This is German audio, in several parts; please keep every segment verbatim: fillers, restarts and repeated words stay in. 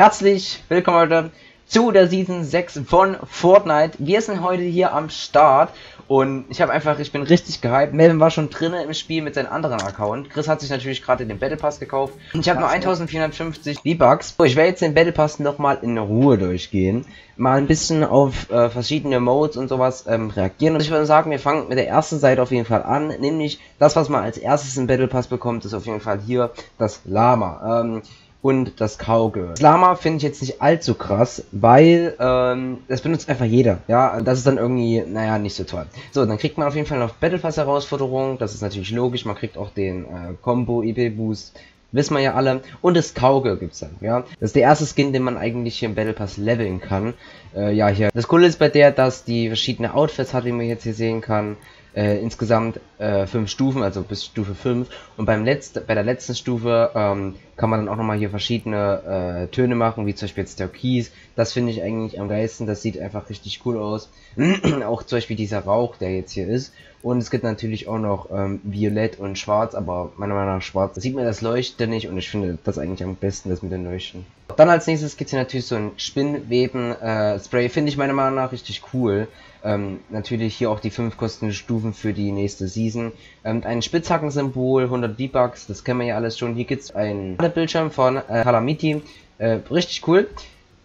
Herzlich willkommen heute zu der Season sechs von Fortnite. Wir sind heute hier am Start und ich habe einfach, ich bin richtig gehypt. Melvin war schon drinnen im Spiel mit seinem anderen Account. Chris hat sich natürlich gerade den Battle Pass gekauft. Und ich habe nur eintausendvierhundertfünfzig V-Bucks. So, ich werde jetzt den Battle Pass nochmal in Ruhe durchgehen. Mal ein bisschen auf äh, verschiedene Modes und sowas ähm, reagieren. Und ich würde sagen, wir fangen mit der ersten Seite auf jeden Fall an. Nämlich das, was man als erstes im Battle Pass bekommt, ist auf jeden Fall hier das Lama. Ähm, Und das Kaugehör. Das Lama finde ich jetzt nicht allzu krass, weil ähm, das benutzt einfach jeder. Ja, das ist dann irgendwie, naja, nicht so toll. So, dann kriegt man auf jeden Fall noch Battle Pass Herausforderungen. Das ist natürlich logisch. Man kriegt auch den äh, Combo I P Boost. Wissen wir ja alle. Und das Kaugehör gibt's dann, ja. Das ist der erste Skin, den man eigentlich hier im Battle Pass leveln kann. Äh, ja, hier. Das Coole ist bei der, dass die verschiedene Outfits hat, wie man jetzt hier sehen kann. Äh, insgesamt äh, fünf Stufen, also bis Stufe fünf. Und beim letzten, bei der letzten Stufe ähm, kann man dann auch nochmal hier verschiedene äh, Töne machen, wie zum Beispiel jetzt Türkis. Das finde ich eigentlich am geilsten, das sieht einfach richtig cool aus. Auch zum Beispiel dieser Rauch, der jetzt hier ist. Und es gibt natürlich auch noch ähm, Violett und Schwarz, aber meiner Meinung nach Schwarz. Da sieht man das Leuchten nicht und ich finde das eigentlich am besten, das mit den Leuchten. Dann als nächstes gibt es hier natürlich so ein Spinnweben-Spray, äh, finde ich meiner Meinung nach richtig cool. Ähm, natürlich hier auch die fünf kostenlosen Stufen für die nächste Season. Ähm, ein Spitzhacken-Symbol, hundert V-Bucks, das kennen wir ja alles schon. Hier gibt es einen Bildschirm von äh, Calamity, äh, richtig cool.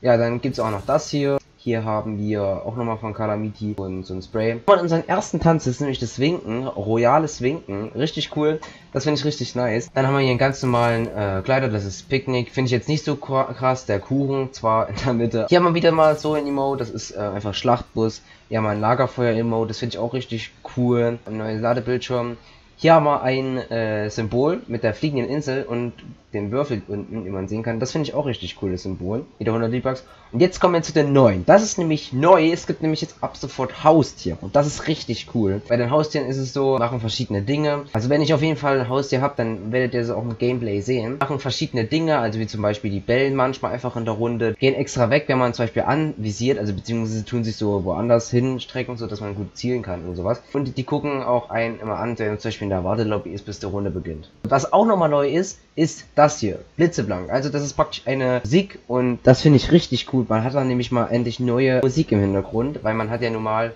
Ja, dann gibt es auch noch das hier. Hier haben wir auch nochmal von Calamity und so ein Spray. Und unseren ersten Tanz ist nämlich das Winken, royales Winken, richtig cool. Das finde ich richtig nice. Dann haben wir hier einen ganz normalen äh, Kleider, das ist Picknick. Finde ich jetzt nicht so krass, der Kuchen zwar in der Mitte. Hier haben wir wieder mal so ein Emote, das ist äh, einfach Schlachtbus. Hier haben wir ein Lagerfeuer-Emote, das finde ich auch richtig cool. Ein neues Ladebildschirm. Hier haben wir ein äh, Symbol mit der fliegenden Insel und den Würfel unten, wie man sehen kann. Das finde ich auch richtig cooles Symbol. Wieder hundert V-Bucks. Und jetzt kommen wir zu den neuen. Das ist nämlich neu. Es gibt nämlich jetzt ab sofort Haustiere. Und das ist richtig cool. Bei den Haustieren ist es so, machen verschiedene Dinge. Also wenn ich auf jeden Fall ein Haustier habe, dann werdet ihr es auch im Gameplay sehen. Machen verschiedene Dinge, also wie zum Beispiel die bellen manchmal einfach in der Runde. Gehen extra weg, wenn man zum Beispiel anvisiert. Also beziehungsweise tun sich so woanders hinstrecken, sodass man gut zielen kann und sowas. Und die gucken auch einen immer an, wenn man zum Beispiel in der Wartelobby ist, bis die Runde beginnt. Was auch nochmal neu ist, ist das hier, blitzeblank. Also das ist praktisch eine Musik und das finde ich richtig cool. Man hat dann nämlich mal endlich neue Musik im Hintergrund, weil man hat ja nun mal,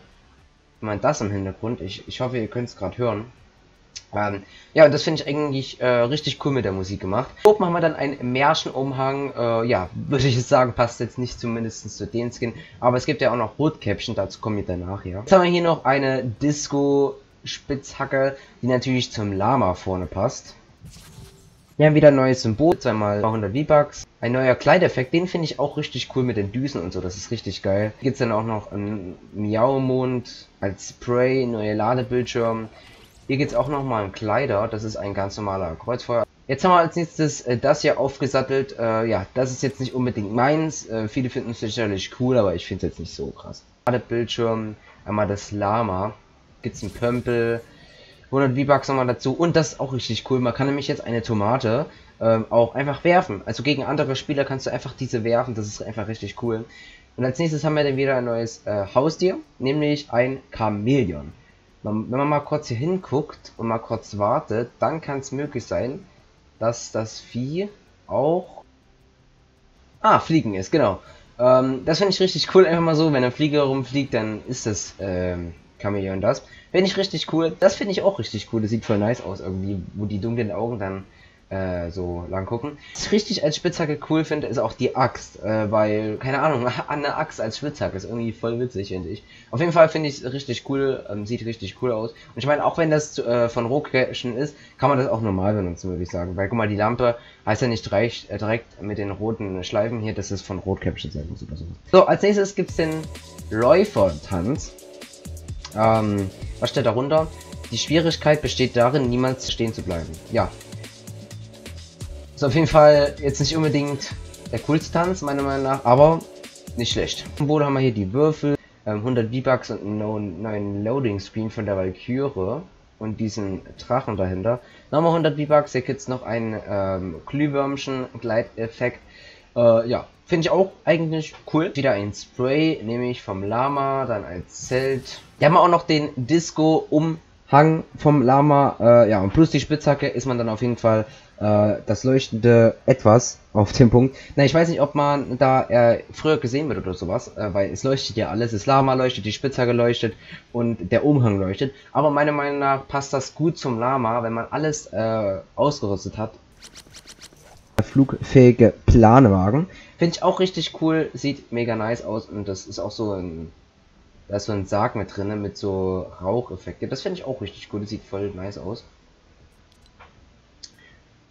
man das im Hintergrund. Ich, ich hoffe, ihr könnt es gerade hören. Ähm, ja, und das finde ich eigentlich äh, richtig cool mit der Musik gemacht. Oben haben wir dann einen Märchenumhang. Äh, ja, würde ich jetzt sagen, passt jetzt nicht zumindest zu den Skin. Aber es gibt ja auch noch Rotkäppchen, dazu kommen wir danach, ja. Jetzt haben wir hier noch eine Disco Spitzhacke, die natürlich zum Lama vorne passt. Wir haben wieder ein neues Symbol, zweimal zweihundert V-Bucks. Ein neuer Kleideffekt, den finde ich auch richtig cool mit den Düsen und so, das ist richtig geil. Hier gibt es dann auch noch einen Miaumond als Spray, neue Ladebildschirm. Hier gibt es auch nochmal einen Kleider, das ist ein ganz normaler Kreuzfeuer. Jetzt haben wir als nächstes äh, das hier aufgesattelt. Äh, ja, das ist jetzt nicht unbedingt meins. Äh, viele finden es sicherlich cool, aber ich finde es jetzt nicht so krass. Ladebildschirm, einmal das Lama. Gibt es einen Pömpel, hundert V-Bucks nochmal dazu und das ist auch richtig cool. Man kann nämlich jetzt eine Tomate ähm, auch einfach werfen. Also gegen andere Spieler kannst du einfach diese werfen, das ist einfach richtig cool. Und als nächstes haben wir dann wieder ein neues äh, Haustier, nämlich ein Chamäleon. Man, wenn man mal kurz hier hinguckt und mal kurz wartet, dann kann es möglich sein, dass das Vieh auch... Ah, fliegen ist, genau. Ähm, das finde ich richtig cool, einfach mal so, wenn ein Flieger rumfliegt, dann ist das... Ähm, Chamäleon das. Finde ich richtig cool. Das finde ich auch richtig cool. Das sieht voll nice aus irgendwie, wo die dunklen Augen dann äh, so lang gucken. Was ich richtig als Spitzhacke cool finde, ist auch die Axt. Äh, weil, keine Ahnung, eine Axt als Spitzhacke ist irgendwie voll witzig, finde ich. Auf jeden Fall finde ich es richtig cool. Ähm, sieht richtig cool aus. Und ich meine, auch wenn das äh, von Rotkäppchen ist, kann man das auch normal benutzen, würde ich sagen. Weil, guck mal, die Lampe heißt ja nicht direkt, äh, direkt mit den roten Schleifen hier. Das ist von Rotkäppchen selten super super. So, als nächstes gibt es den Läufertanz. Ähm, was steht darunter? Die Schwierigkeit besteht darin, niemals stehen zu bleiben. Ja. Ist auf jeden Fall jetzt nicht unbedingt der coolste Tanz, meiner Meinung nach, aber nicht schlecht. Im Boden haben wir hier die Würfel, ähm, hundert V-Bucks und einen neuen Loading-Screen von der Valkyrie und diesen Drachen dahinter. Nochmal hundert V-Bucks, hier gibt es noch ein ähm, Glühwürmchen-Gleiteffekt. Äh, ja. Finde ich auch eigentlich cool. Wieder ein Spray, nämlich vom Lama, dann ein Zelt. Wir haben auch noch den Disco-Umhang vom Lama. Äh, ja, und plus die Spitzhacke ist man dann auf jeden Fall äh, das leuchtende Etwas auf dem Punkt. Na, ich weiß nicht, ob man da äh, früher gesehen wird oder sowas, äh, weil es leuchtet ja alles. Das Lama leuchtet, die Spitzhacke leuchtet und der Umhang leuchtet. Aber meiner Meinung nach passt das gut zum Lama, wenn man alles äh, ausgerüstet hat. Flugfähige Planwagen. Finde ich auch richtig cool, sieht mega nice aus und das ist auch so ein, da ist so ein Sarg mit drinne mit so Raucheffekte. Das finde ich auch richtig cool, das sieht voll nice aus.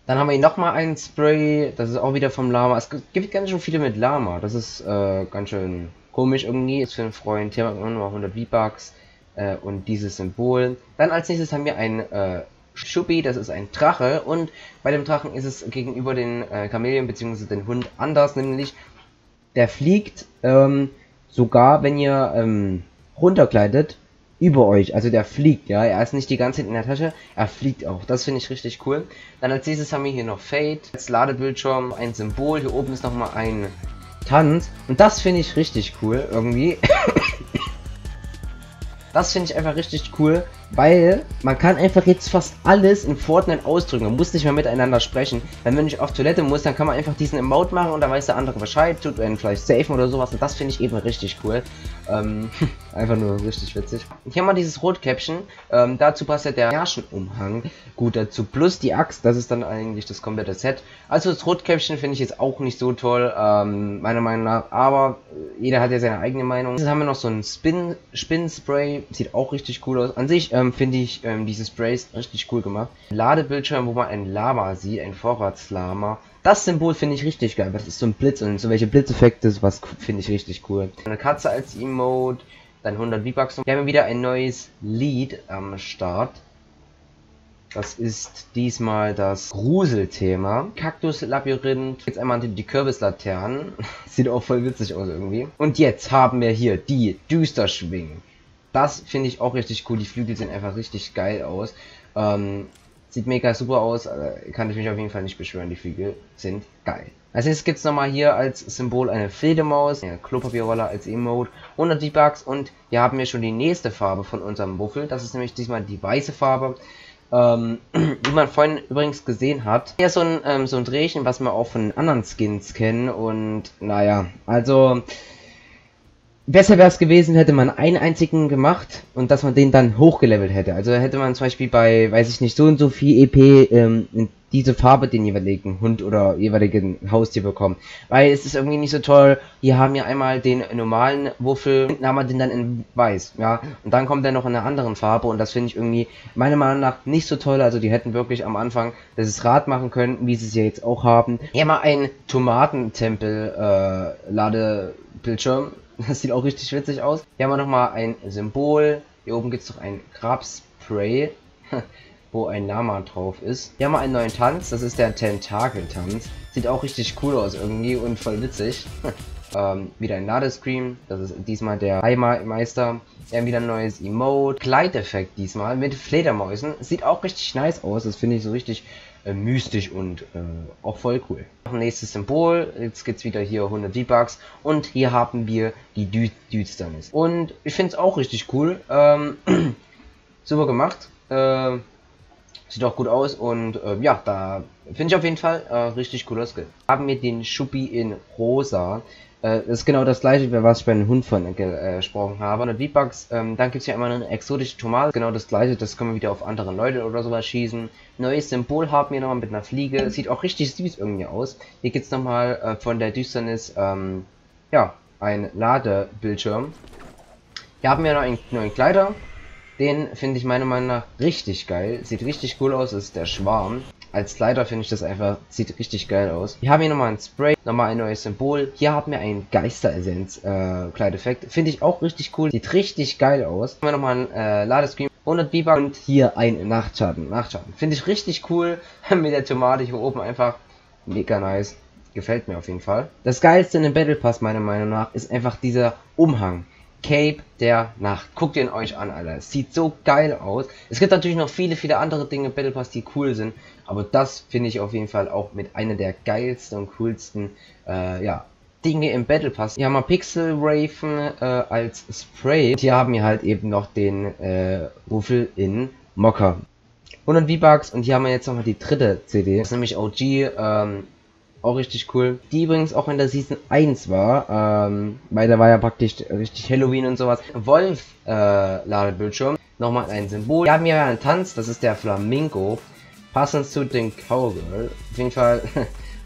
Dann haben wir hier nochmal einen Spray, das ist auch wieder vom Lama. Es gibt ganz schön viele mit Lama, das ist äh, ganz schön komisch irgendwie. Ist für einen Freund, hier haben wir nochmal hundert V-Bucks äh, und dieses Symbol. Dann als nächstes haben wir ein äh, Schuppi, das ist ein Drache und bei dem Drachen ist es gegenüber den äh, Chamäleon bzw. den Hund anders, nämlich der fliegt ähm, sogar, wenn ihr ähm, runtergleitet, über euch, also der fliegt, ja, er ist nicht die ganze Zeit in der Tasche, er fliegt auch, das finde ich richtig cool. Dann als nächstes haben wir hier noch Fade, als Ladebildschirm ein Symbol, hier oben ist nochmal ein Tanz und das finde ich richtig cool irgendwie. Das finde ich einfach richtig cool, weil man kann einfach jetzt fast alles in Fortnite ausdrücken. Man muss nicht mehr miteinander sprechen. Weil wenn ich auf Toilette muss, dann kann man einfach diesen Emote machen und dann weiß der andere Bescheid, tut einen vielleicht safen oder sowas. Und das finde ich eben richtig cool. Ähm, einfach nur richtig witzig. Und hier haben wir dieses Rotkäppchen. Ähm, dazu passt ja der Märchenumhang gut dazu. Plus die Axt, das ist dann eigentlich das komplette Set. Also das Rotkäppchen finde ich jetzt auch nicht so toll, ähm, meiner Meinung nach. Aber jeder hat ja seine eigene Meinung. Jetzt haben wir noch so ein Spin, Spin-Spray. Sieht auch richtig cool aus. An sich ähm, finde ich ähm, diese Sprays richtig cool gemacht. Ladebildschirm, wo man ein Lama sieht, ein Vorratslama. Das Symbol finde ich richtig geil. Das ist so ein Blitz und so welche Blitzeffekte, was finde ich richtig cool. Eine Katze als Emote, dann hundert V-Bucks. Wir haben wieder ein neues Lied am Start. Das ist diesmal das Gruselthema. Kaktuslabyrinth. Jetzt einmal die Kürbislaternen. Sieht auch voll witzig aus irgendwie. Und jetzt haben wir hier die Düsterschwingen. Das finde ich auch richtig cool, die Flügel sehen einfach richtig geil aus. Ähm, sieht mega super aus, äh, kann ich mich auf jeden Fall nicht beschwören, die Flügel sind geil. Als nächstes gibt es nochmal hier als Symbol eine Fledermaus, eine Klopapierrolle als Emote, hundert V-Bucks und hier haben wir schon die nächste Farbe von unserem Wuffel. Das ist nämlich diesmal die weiße Farbe, ähm, die man vorhin übrigens gesehen hat. Hier ist so ein, ähm, so ein Drehchen, was wir auch von anderen Skins kennen und naja, also... Besser wäre es gewesen, hätte man einen einzigen gemacht und dass man den dann hochgelevelt hätte. Also hätte man zum Beispiel bei, weiß ich nicht, so und so viel E P ähm, diese Farbe den jeweiligen Hund oder jeweiligen Haustier bekommen. Weil es ist irgendwie nicht so toll, hier haben wir einmal den normalen Wuffel, hinten haben wir den dann in weiß, ja. Und dann kommt er noch in einer anderen Farbe und das finde ich irgendwie meiner Meinung nach nicht so toll. Also die hätten wirklich am Anfang das Rad machen können, wie sie es ja jetzt auch haben. Hier mal ein Tomatentempel äh, Ladebildschirm. Das sieht auch richtig witzig aus. Hier haben wir nochmal ein Symbol. Hier oben gibt es noch ein Grabspray, wo ein Lama drauf ist. Hier haben wir einen neuen Tanz. Das ist der Tentakel-Tanz. Sieht auch richtig cool aus irgendwie und voll witzig. ähm, wieder ein Ladescream. Das ist diesmal der Heimatmeister. Wir haben wieder ein neues Emote. Kleideffekt diesmal mit Fledermäusen. Sieht auch richtig nice aus. Das finde ich so richtig äh, mystisch und äh, auch voll cool. Nächstes Symbol, jetzt gibt es wieder hier hundert V-Bucks und hier haben wir die Dü Düsternis. Und ich finde es auch richtig cool, ähm, super gemacht, äh, sieht auch gut aus und äh, ja, da finde ich auf jeden Fall äh, richtig cooler Skill. Haben wir den Schuppi in rosa, äh, das ist genau das gleiche, was ich bei den Hund von äh, gesprochen habe. hundert V-Bucks, ähm, dann gibt es hier einmal eine exotische Tomate, genau das gleiche, das können wir wieder auf andere Leute oder sowas schießen. Neues Symbol haben wir nochmal mit einer Fliege. Sieht auch richtig süß irgendwie aus. Hier gibt es nochmal äh, von der Düsternis, ähm, ja, ein Ladebildschirm. Hier haben wir noch einen neuen Kleider. Den finde ich meiner Meinung nach richtig geil. Sieht richtig cool aus, das ist der Schwarm. Als Kleider finde ich das einfach, sieht richtig geil aus. Wir haben hier nochmal ein Spray, nochmal ein neues Symbol. Hier haben wir einen Geisteressenz äh, Kleideffekt. Finde ich auch richtig cool, sieht richtig geil aus. Hier haben wir nochmal ein äh, Ladescreen. hundert V-Bucks und hier ein Nachtschatten. Nachtschatten finde ich richtig cool mit der Tomate hier oben einfach mega nice. Gefällt mir auf jeden Fall. Das geilste in dem Battle Pass meiner Meinung nach ist einfach dieser Umhang. Cape der Nacht. Guckt ihn euch an, Alter. Es sieht so geil aus. Es gibt natürlich noch viele, viele andere Dinge im Battle Pass, die cool sind. Aber das finde ich auf jeden Fall auch mit einer der geilsten und coolsten äh, ja, Dinge im Battle Pass. Hier haben wir Pixel Raven äh, als Spray. Und hier haben wir halt eben noch den äh, Wuffel in Mokka. hundert V-Bucks. Und hier haben wir jetzt nochmal die dritte C D. Das ist nämlich O G. Ähm, auch richtig cool. Die übrigens auch in der Season eins war. Ähm, weil da war ja praktisch richtig Halloween und sowas. Wolf äh, Ladebildschirm. Nochmal ein Symbol. Wir haben hier einen Tanz. Das ist der Flamingo. Passend zu den Cowgirl. Auf jeden Fall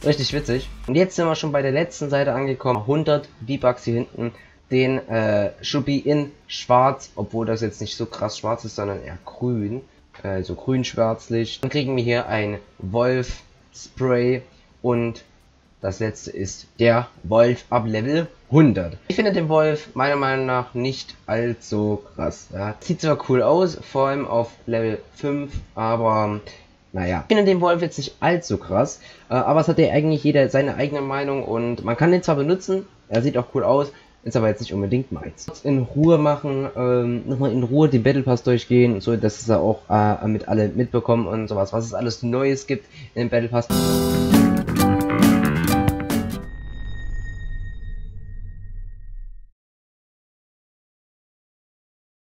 richtig witzig. Und jetzt sind wir schon bei der letzten Seite angekommen. hundert V-Bucks hier hinten. Den äh, Schuppi in schwarz, obwohl das jetzt nicht so krass schwarz ist, sondern eher grün, äh, so grün-schwarzlich. Dann kriegen wir hier ein Wolf-Spray und das letzte ist der Wolf ab Level hundert. Ich finde den Wolf meiner Meinung nach nicht allzu krass. Ja. Sieht zwar cool aus, vor allem auf Level fünf, aber naja. Ich finde den Wolf jetzt nicht allzu krass, äh, aber es hat ja eigentlich jeder seine eigene Meinung und man kann den zwar benutzen, er sieht auch cool aus, ist aber jetzt nicht unbedingt meins. In Ruhe machen, ähm, nochmal in Ruhe den Battle Pass durchgehen und so, dass es ja auch äh, mit alle mitbekommen und sowas, was es alles Neues gibt im Battle Pass.